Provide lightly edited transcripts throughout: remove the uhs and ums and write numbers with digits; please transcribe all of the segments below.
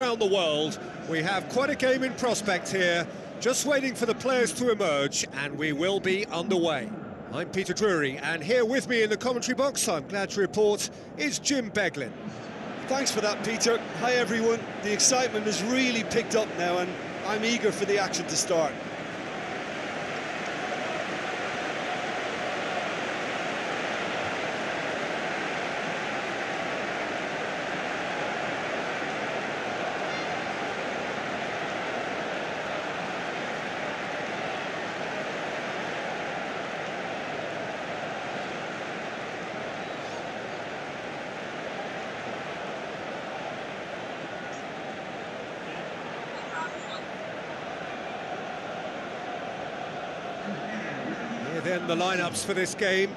Around the world, we have quite a game in prospect here, just waiting for the players to emerge, and we will be underway. I'm Peter Drury, and here with me in the commentary box, I'm glad to report, is Jim Beglin. Thanks for that, Peter. Hi, everyone. The excitement has really picked up now, and I'm eager for the action to start. Then the lineups for this game.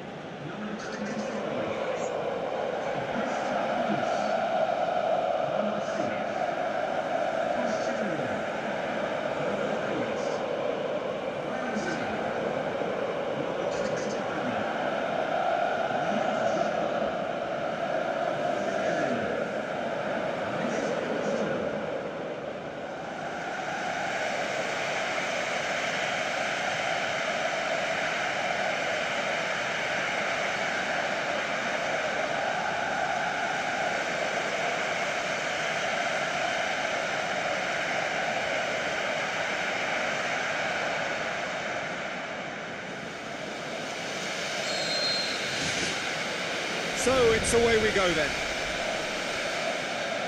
So it's away we go then.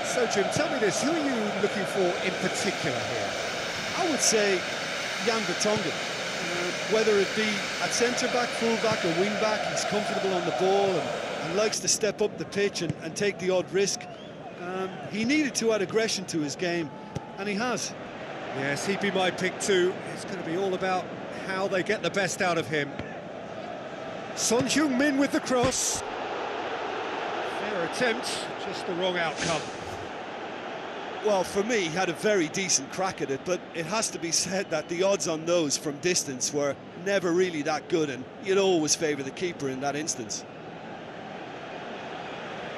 So Jim, tell me this, who are you looking for in particular here? I would say Jan Vertonghen. Whether it be at centre-back, full-back or wing-back, he's comfortable on the ball and likes to step up the pitch and take the odd risk. He needed to add aggression to his game, and he has. Yes, he'd be my pick too. It's going to be all about how they get the best out of him. Son Heung-min with the cross. Attempt, just the wrong outcome. Well, for me, he had a very decent crack at it, but it has to be said that the odds on those from distance were never really that good, and you'd always favour the keeper in that instance.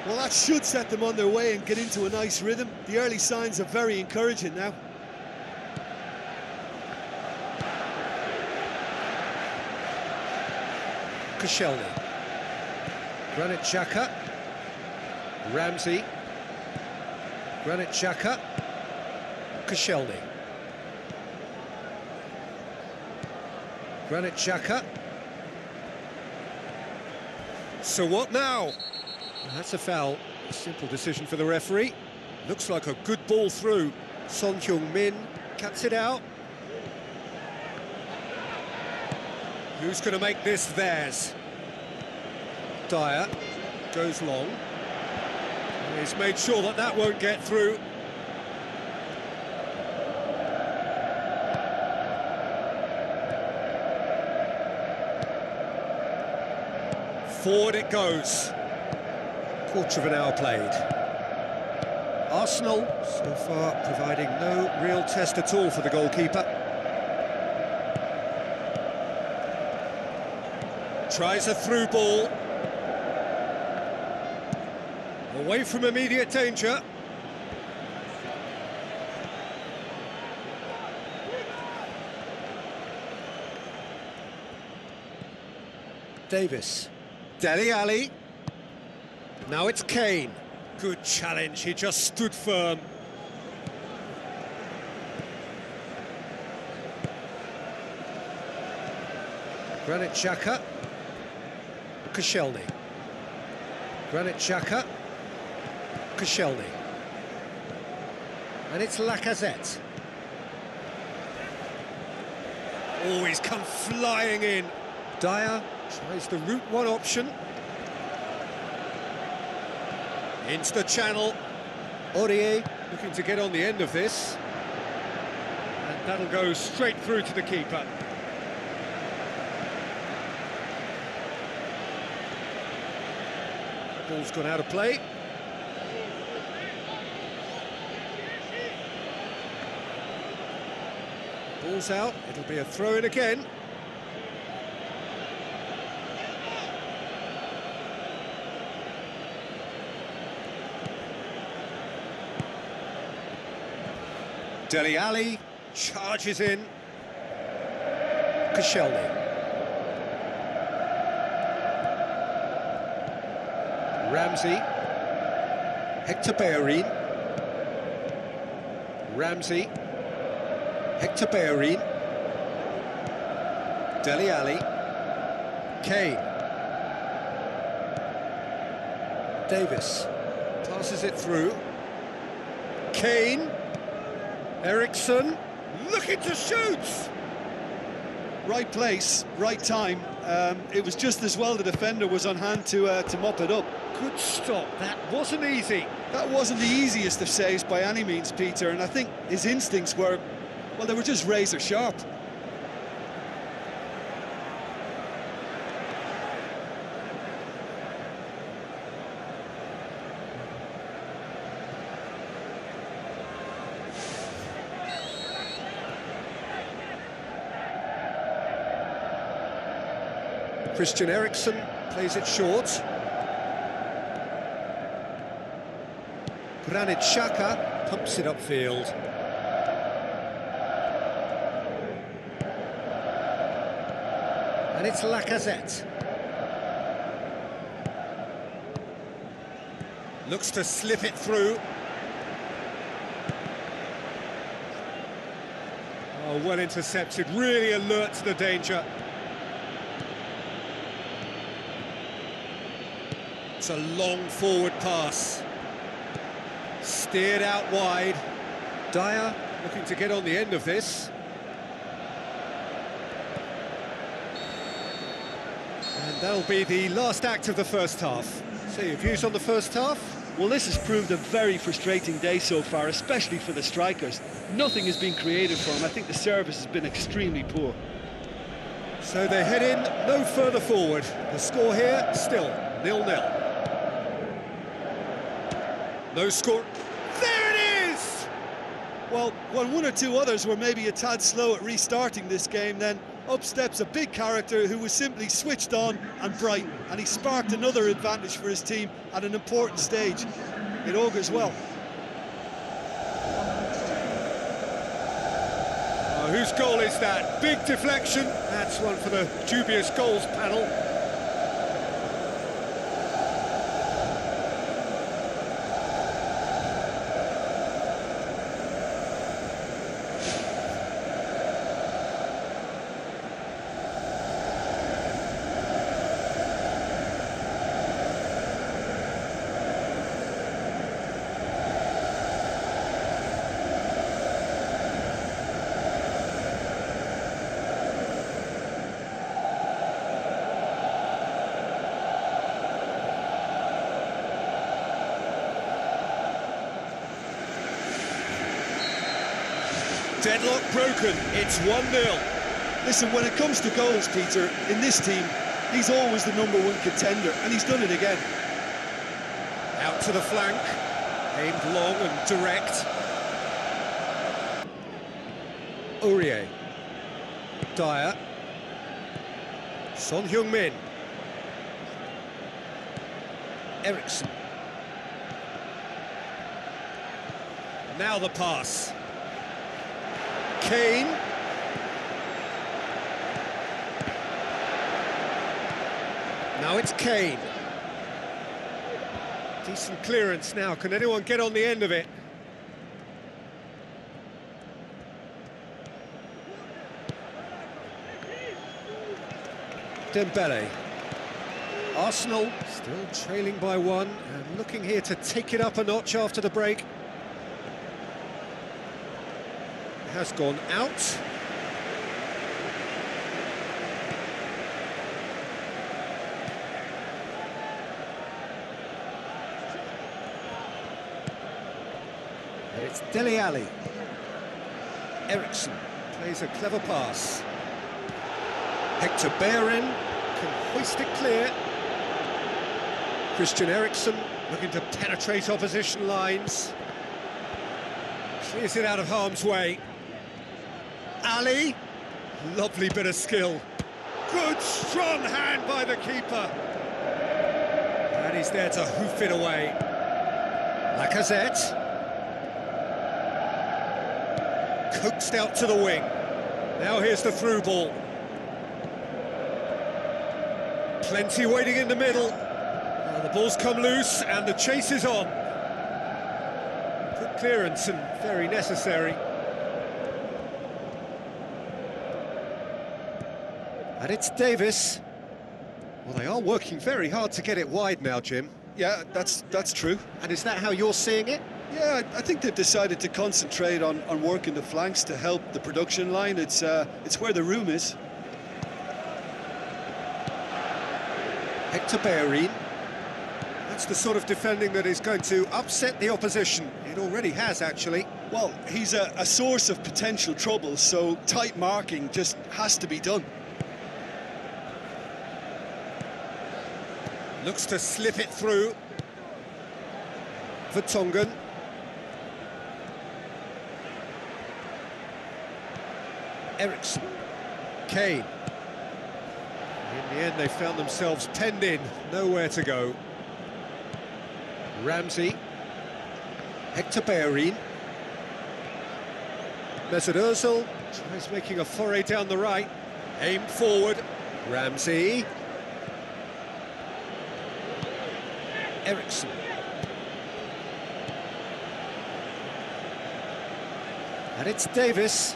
Well, that should set them on their way and get into a nice rhythm. The early signs are very encouraging now. Koscielny. Granit Xhaka. Ramsey, Granit Xhaka, Koscielny. Granit Xhaka. So what now? That's a foul. A simple decision for the referee. Looks like a good ball through. Son Heung-min cuts it out. Who's going to make this theirs? Dier goes long. He's made sure that that won't get through. Forward it goes. Quarter of an hour played. Arsenal, so far, providing no real test at all for the goalkeeper. Tries a through ball. Away from immediate danger. Davis. Dele Alli. Now it's Kane. Good challenge, he just stood firm. Granit Xhaka. Koscielny. Granit Xhaka. Koscielny, and it's Lacazette. Oh, he's come flying in. Dier tries the route one option. Into the channel. Aurier looking to get on the end of this, and that'll go straight through to the keeper. Ball's gone out of play. Ball's out, it'll be a throw-in again. Dele Alli charges in. Koscielny. Ramsey, Hector Bellerin, Dele Alli, Kane, Davis, passes it through, Kane, Eriksen, looking to shoot! Right place, right time. It was just as well the defender was on hand to mop it up. Good stop. That wasn't easy. That wasn't the easiest of saves by any means, Peter, and I think his instincts were, well, they were just razor sharp. Christian Eriksen plays it short. Granit Xhaka pumps it upfield. And it's Lacazette. Looks to slip it through. Oh, well intercepted, really alert to the danger. It's a long forward pass, steered out wide. Dier looking to get on the end of this, and that'll be the last act of the first half. So your views on the first half? Well, this has proved a very frustrating day so far, especially for the strikers. Nothing has been created for them. I think the service has been extremely poor. So they head in no further forward. The score here still 0-0. No score. There it is! Well, when one or two others were maybe a tad slow at restarting this game, then up steps a big character who was simply switched on and bright, and he sparked another advantage for his team at an important stage. It augurs well. Oh, whose goal is that? Big deflection. That's one for the dubious goals panel. Deadlock broken, it's 1-0. Listen, when it comes to goals, Peter, in this team, he's always the #1 contender, and he's done it again. Out to the flank, aimed long and direct. Aurier. Dier. Son Heung-min. Eriksen. Now the pass. Kane. Now it's Kane. Decent clearance now. Can anyone get on the end of it? Dembélé. Arsenal still trailing by one and looking here to take it up a notch after the break. Has gone out. And it's Dele Alli. Eriksen plays a clever pass. Hector Bellerin can hoist it clear. Christian Eriksen looking to penetrate opposition lines. Clears it out of harm's way. Alli, lovely bit of skill. Good, strong hand by the keeper. And he's there to hoof it away. Lacazette. coaxed out to the wing. Now here's the through ball. Plenty waiting in the middle. The ball's come loose and the chase is on. Good clearance and very necessary. And it's Davis. Well, they are working very hard to get it wide now, Jim. Yeah, that's true. And is that how you're seeing it? Yeah, I think they've decided to concentrate on working the flanks to help the production line. It's where the room is. Hector Bellerin. That's the sort of defending that is going to upset the opposition. It already has, actually. Well, he's a source of potential trouble, so tight marking just has to be done. Looks to slip it through. Vertonghen. Eriksen. Kane. In the end, they found themselves penned in. Nowhere to go. Ramsey. Hector Bellerin. Mesut Ozil tries making a foray down the right. Aim forward. Ramsey. Eriksen. And it's Davis.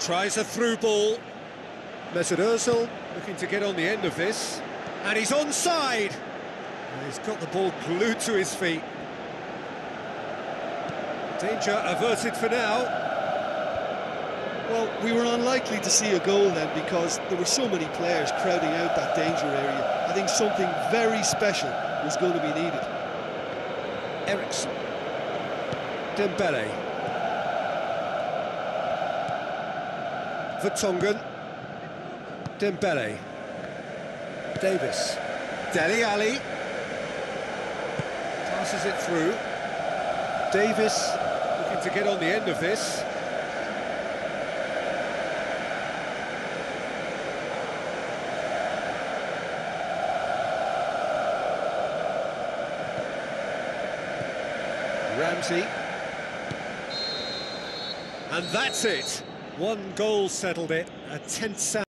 Tries a through ball. Mesut Ozil looking to get on the end of this. And he's onside. And he's got the ball glued to his feet. Danger averted for now. Well, we were unlikely to see a goal then because there were so many players crowding out that danger area. I think something very special was going to be needed. Eriksen. Dembélé. Vertonghen. Dembélé. Davis. Dele Alli. Passes it through. Davis looking to get on the end of this. Ramsey. And that's it. One goal settled it. A tense sound.